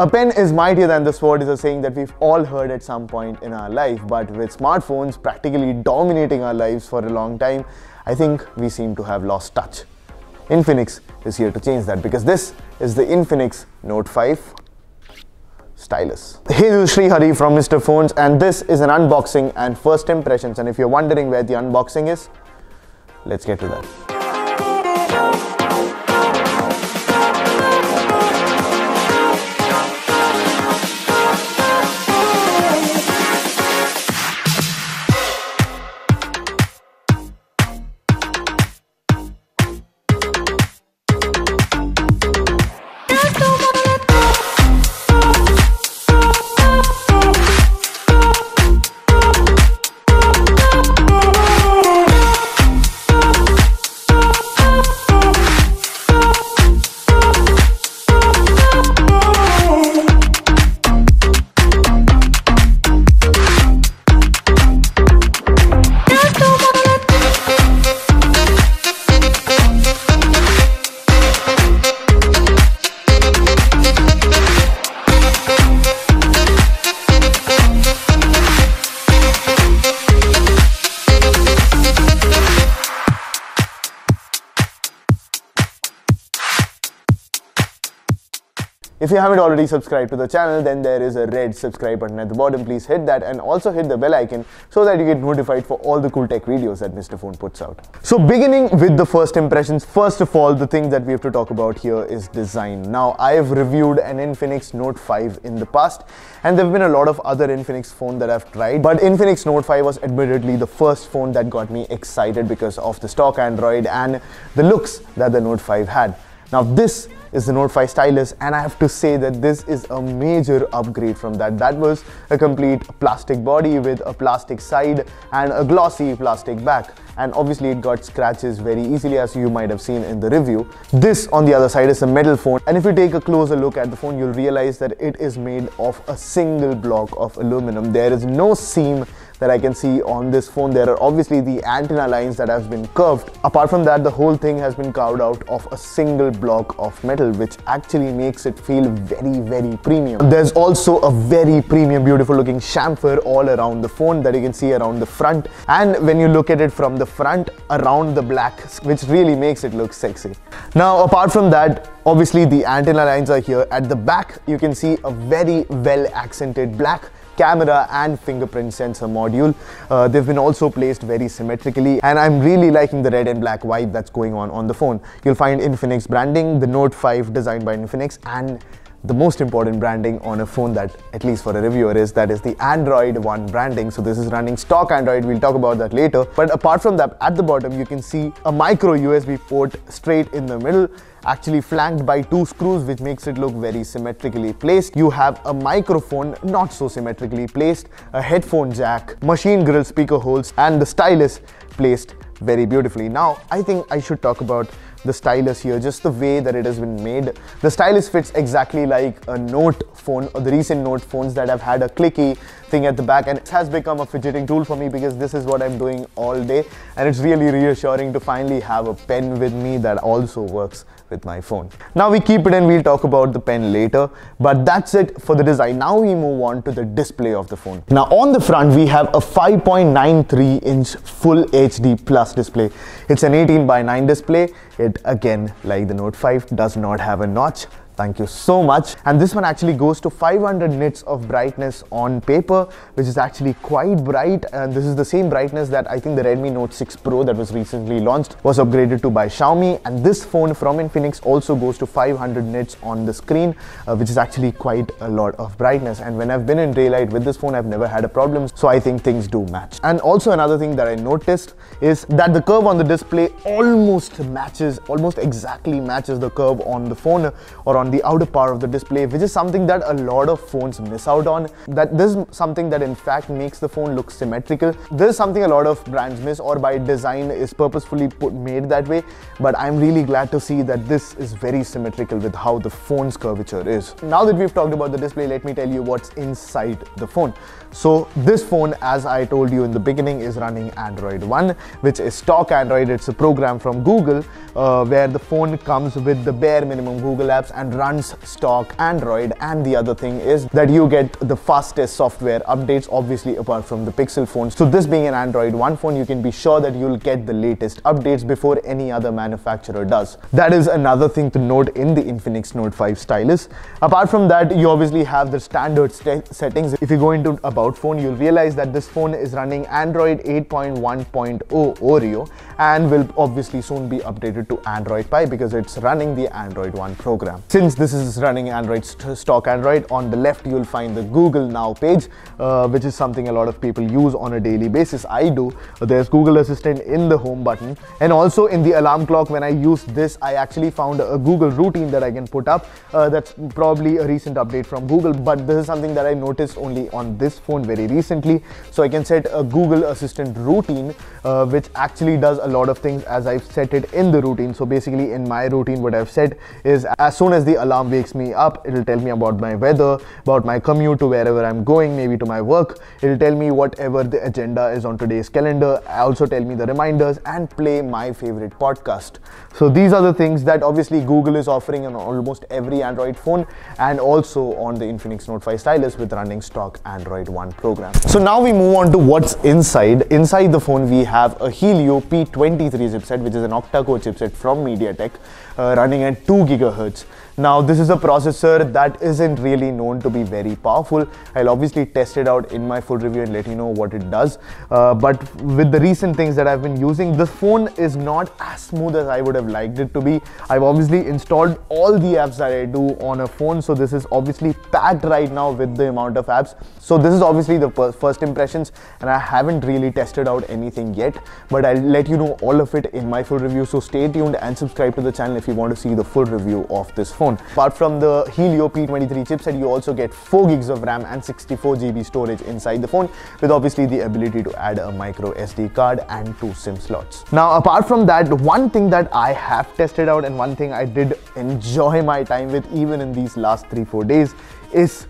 A pen is mightier than the sword is a saying that we've all heard at some point in our life, but with smartphones practically dominating our lives for a long time, I think we seem to have lost touch. Infinix is here to change that because this is the Infinix Note 5 Stylus. Hey, this is Shreehari from Mr Phones and this is an unboxing and first impressions, and if you're wondering where the unboxing is, let's get to that. If you haven't already subscribed to the channel, then there is a red subscribe button at the bottom. Please hit that and also hit the bell icon so that you get notified for all the cool tech videos that Mr. Phone puts out. So beginning with the first impressions, first of all, the thing that we have to talk about here is design. Now, I've reviewed an Infinix Note 5 in the past and there have been a lot of other Infinix phone that I've tried, but Infinix Note 5 was admittedly the first phone that got me excited because of the stock Android and the looks that the Note 5 had. Now, this is the Note 5 Stylus and I have to say that this is a major upgrade from that. That was a complete plastic body with a plastic side and a glossy plastic back, and obviously it got scratches very easily, as you might have seen in the review. This on the other side is a metal phone, and if you take a closer look at the phone, you'll realize that it is made of a single block of aluminum. There is no seam that I can see on this phone. There are obviously the antenna lines that have been curved. Apart from that, the whole thing has been carved out of a single block of metal, which actually makes it feel very, very premium. There's also a very premium, beautiful looking chamfer all around the phone that you can see around the front. And when you look at it from the front, around the black, which really makes it look sexy. Now, apart from that, obviously the antenna lines are here. At the back, you can see a very well accented black camera and fingerprint sensor module. They've been also placed very symmetrically, and I'm really liking the red and black vibe that's going on the phone. You'll find Infinix branding, the Note 5 designed by Infinix, and the most important branding on a phone that, at least for a reviewer, is that is the Android One branding. So this is running stock Android, we'll talk about that later. But apart from that, at the bottom you can see a micro USB port straight in the middle, actually flanked by two screws, which makes it look very symmetrically placed. You have a microphone not so symmetrically placed, a headphone jack, machine grill speaker holes, and the stylus placed very beautifully. Now, I think I should talk about the stylus here, just the way that it has been made. The stylus fits exactly like a Note phone or the recent Note phones that have had a clicky thing at the back, and it has become a fidgeting tool for me because this is what I'm doing all day, and it's really reassuring to finally have a pen with me that also works with my phone. Now we keep it and we'll talk about the pen later, but that's it for the design. Now we move on to the display of the phone. Now on the front we have a 5.93 inch full HD plus display. It's an 18:9 display. It again, like the Note 5, does not have a notch. Thank you so much. And this one actually goes to 500 nits of brightness on paper, which is actually quite bright. And this is the same brightness that I think the Redmi Note 6 Pro that was recently launched was upgraded to by Xiaomi. And this phone from Infinix also goes to 500 nits on the screen, which is actually quite a lot of brightness. And when I've been in daylight with this phone, I've never had a problem. So I think things do match. And also another thing that I noticed is that the curve on the display almost exactly matches the curve on the phone or on the outer part of the display, which is something that a lot of phones miss out on. That this is something that in fact makes the phone look symmetrical. This is something a lot of brands miss, or by design is purposefully made that way, but I'm really glad to see that this is very symmetrical with how the phone's curvature is. Now that we've talked about the display, let me tell you what's inside the phone. So this phone, as I told you in the beginning, is running Android One, which is stock Android. It's a program from Google where the phone comes with the bare minimum Google apps and runs stock Android, and the other thing is that you get the fastest software updates, obviously apart from the Pixel phones. So this being an Android One phone, you can be sure that you'll get the latest updates before any other manufacturer does. That is another thing to note in the Infinix Note 5 Stylus. Apart from that, you obviously have the standard settings. If you go into About Phone, you'll realize that this phone is running Android 8.1.0 Oreo and will obviously soon be updated to Android Pie because it's running the Android One program. Since this is running Android stock Android, on the left you'll find the Google Now page, which is something a lot of people use on a daily basis. I do. There's Google Assistant in the home button, and also in the alarm clock. When I used this, I actually found a Google routine that I can put up. That's probably a recent update from Google, but this is something that I noticed only on this phone very recently. So I can set a Google Assistant routine, which actually does a lot of things as I've set it in the routine. So basically in my routine, what I've said is, as soon as the alarm wakes me up, it'll tell me about my weather, about my commute to wherever I'm going, maybe to my work. It'll tell me whatever the agenda is on today's calendar. Also tell me the reminders and play my favorite podcast. So these are the things that obviously Google is offering on almost every Android phone, and also on the Infinix Note 5 Stylus with running stock Android One program. So now we move on to what's inside. Inside the phone, we have a Helio P23 chipset, which is an octa-core chipset from MediaTek, running at 2 GHz. Now this is a processor that isn't really known to be very powerful. I'll obviously test it out in my full review and let you know what it does. But with the recent things that I've been using, this phone is not as smooth as I would have liked it to be. I've obviously installed all the apps that I do on a phone, so this is obviously packed right now with the amount of apps. So this is obviously the first impressions, and I haven't really tested out anything yet, but I'll let you know all of it in my full review. So stay tuned and subscribe to the channel if you want to see the full review of this phone. Apart from the Helio P23 chipset, you also get 4 gigs of RAM and 64 GB storage inside the phone, with obviously the ability to add a micro SD card and 2 SIM slots. Now apart from that, one thing that I have tested out and one thing I did enjoy my time with even in these last 3-4 days is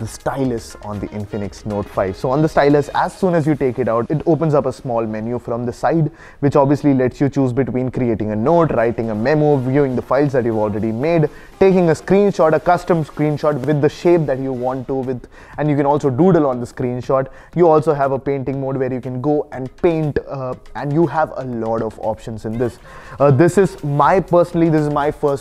the stylus on the Infinix Note 5. So on the stylus, as soon as you take it out, it opens up a small menu from the side, which obviously lets you choose between creating a note, writing a memo, viewing the files that you've already made, taking a screenshot, a custom screenshot with the shape that you want to with, and you can also doodle on the screenshot. You also have a painting mode where you can go and paint, and you have a lot of options in this. This is my first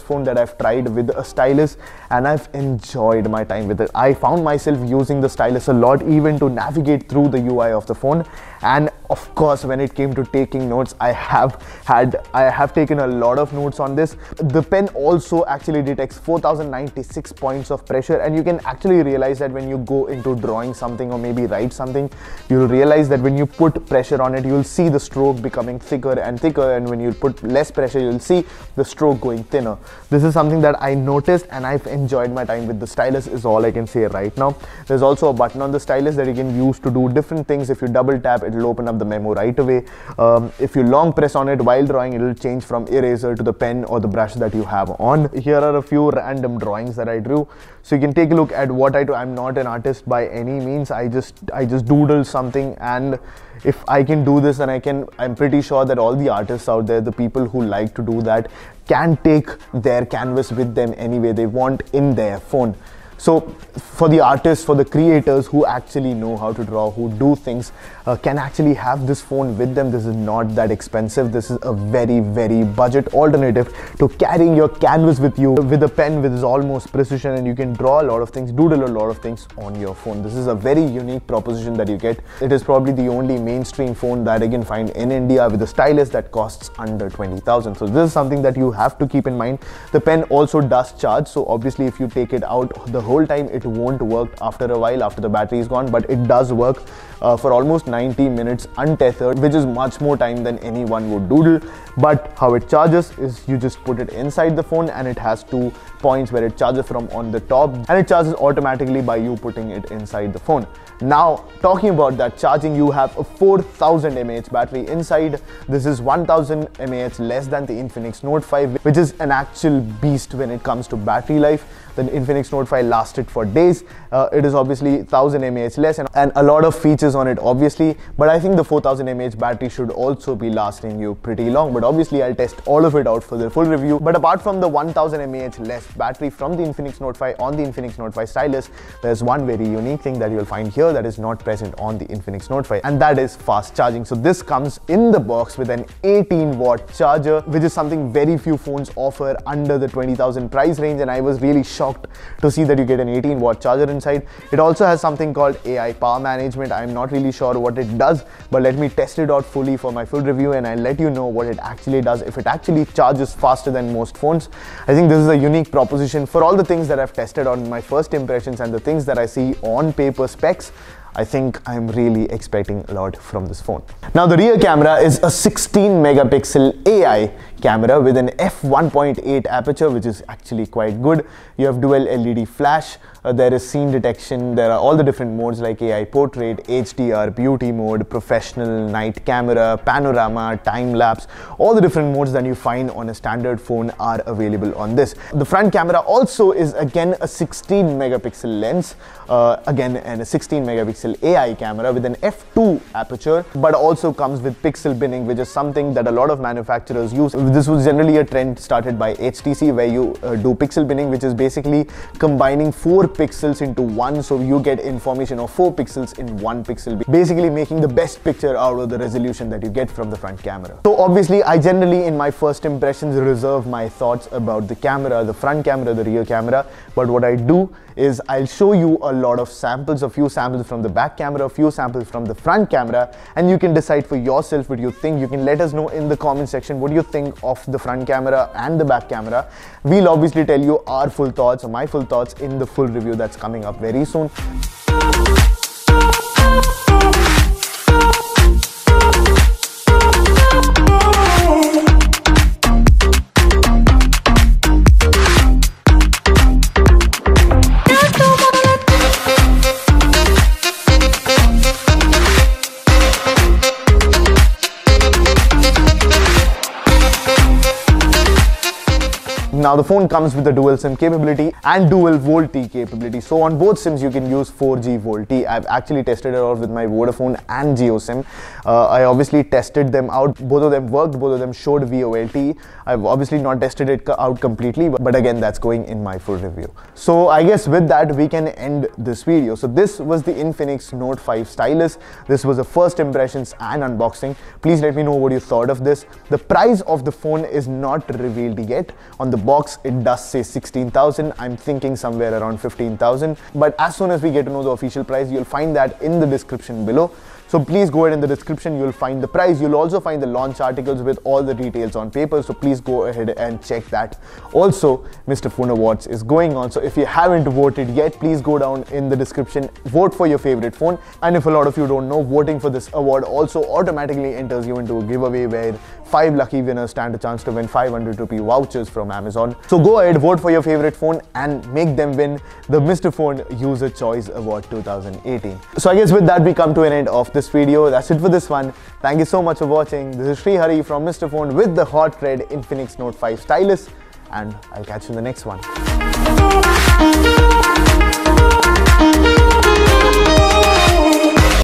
phone that I've tried with a stylus, and I've enjoyed my time with it. I found myself using the stylus a lot, even to navigate through the UI of the phone. And of course, when it came to taking notes, I have taken a lot of notes on this. The pen also actually detects 4096 points of pressure, and you can actually realize that when you go into drawing something or maybe write something, you'll realize that when you put pressure on it, you'll see the stroke becoming thicker and thicker, and when you put less pressure, you'll see the stroke going thinner. This is something that I noticed, and I've enjoyed my time with the stylus is all I can say right now. There's also a button on the stylus that you can use to do different things. If you double tap, it'll open up the memo right away. If you long press on it while drawing, it'll change from eraser to the pen or the brush that you have on. Here are a few random drawings that I drew, so you can take a look at what I do. I'm not an artist by any means. I just doodle something, and if I can do this, then I'm pretty sure that all the artists out there, the people who like to do that, can take their canvas with them any way they want in their phone. So for the artists, for the creators who actually know how to draw, who do things, can actually have this phone with them. This is not that expensive. This is a very, very budget alternative to carrying your canvas with you with a pen with almost precision, and you can draw a lot of things, doodle a lot of things on your phone. This is a very unique proposition that you get. It is probably the only mainstream phone that I can find in India with a stylus that costs under 20,000. So this is something that you have to keep in mind. The pen also does charge, so obviously if you take it out the whole time, it won't work after a while, after the battery is gone, but it does work for almost 90 minutes untethered, which is much more time than anyone would doodle. But how it charges is you just put it inside the phone, and it has 2 points where it charges from on the top, and it charges automatically by you putting it inside the phone. Now talking about that charging, you have a 4000 mAh battery inside. This is 1000 mAh less than the Infinix Note 5, which is an actual beast when it comes to battery life. The Infinix Note 5 lasted for days. It is obviously 1000 mAh less and a lot of features on it obviously, but I think the 4000 mAh battery should also be lasting you pretty long, but obviously I'll test all of it out for the full review. But apart from the 1000 mAh less battery from the Infinix Note 5 on the Infinix Note 5 Stylus, there's one very unique thing that you'll find here that is not present on the Infinix Note 5, and that is fast charging. So this comes in the box with an 18-watt charger, which is something very few phones offer under the 20,000 price range, and I was really shocked to see that you get an 18-watt charger inside. It also has something called AI power management. I'm not really sure what it does, but let me test it out fully for my full review and I'll let you know what it actually does, if it actually charges faster than most phones. I think this is a unique proposition for all the things that I've tested on my first impressions and the things that I see on paper specs. I think I'm really expecting a lot from this phone. Now the rear camera is a 16 megapixel AI camera with an f1.8 aperture, which is actually quite good. You have dual LED flash, there is scene detection, there are all the different modes like AI portrait, HDR, beauty mode, professional, night camera, panorama, time lapse. All the different modes that you find on a standard phone are available on this. The front camera also is again a 16 megapixel lens, and a 16 megapixel AI camera with an f2 aperture, but also comes with pixel binning, which is something that a lot of manufacturers use. This was generally a trend started by HTC where you do pixel binning, which is basically combining 4 pixels into one, so you get information of 4 pixels in 1 pixel, basically making the best picture out of the resolution that you get from the front camera. So obviously I generally in my first impressions reserve my thoughts about the camera, the front camera, the rear camera, but what I do is I'll show you a lot of samples, a few samples from the back camera, a few samples from the front camera, and you can decide for yourself what you think. You can let us know in the comment section what you think of the front camera and the back camera. We'll obviously tell you our full thoughts or my full thoughts in the full review that's coming up very soon. Now the phone comes with the dual SIM capability and dual VoLTE capability. So on both SIMs you can use 4G VoLTE. I've actually tested it out with my Vodafone and Jio SIM. I obviously tested them out. Both of them worked. Both of them showed VoLTE. I've obviously not tested it out completely, but again that's going in my full review. So I guess with that we can end this video. So this was the Infinix Note 5 Stylus. This was the first impressions and unboxing. Please let me know what you thought of this. The price of the phone is not revealed yet. On the box it does say 16,000. I'm thinking somewhere around 15,000, but as soon as we get to know the official price, you'll find that in the description below. So please go ahead, in the description you'll find the price. You'll also find the launch articles with all the details on paper, so please go ahead and check that. Also, Mr. Phone Awards is going on, so if you haven't voted yet, please go down in the description, vote for your favorite phone. And if a lot of you don't know, voting for this award also automatically enters you into a giveaway where 5 lucky winners stand a chance to win 500 rupee vouchers from Amazon. So go ahead, vote for your favorite phone and make them win the Mr. Phone User Choice Award 2018. So I guess with that we come to an end of this video. That's it for this one. Thank you so much for watching. This is Shreehari from Mr. Phone with the hot red Infinix Note 5 Stylus, and I'll catch you in the next one.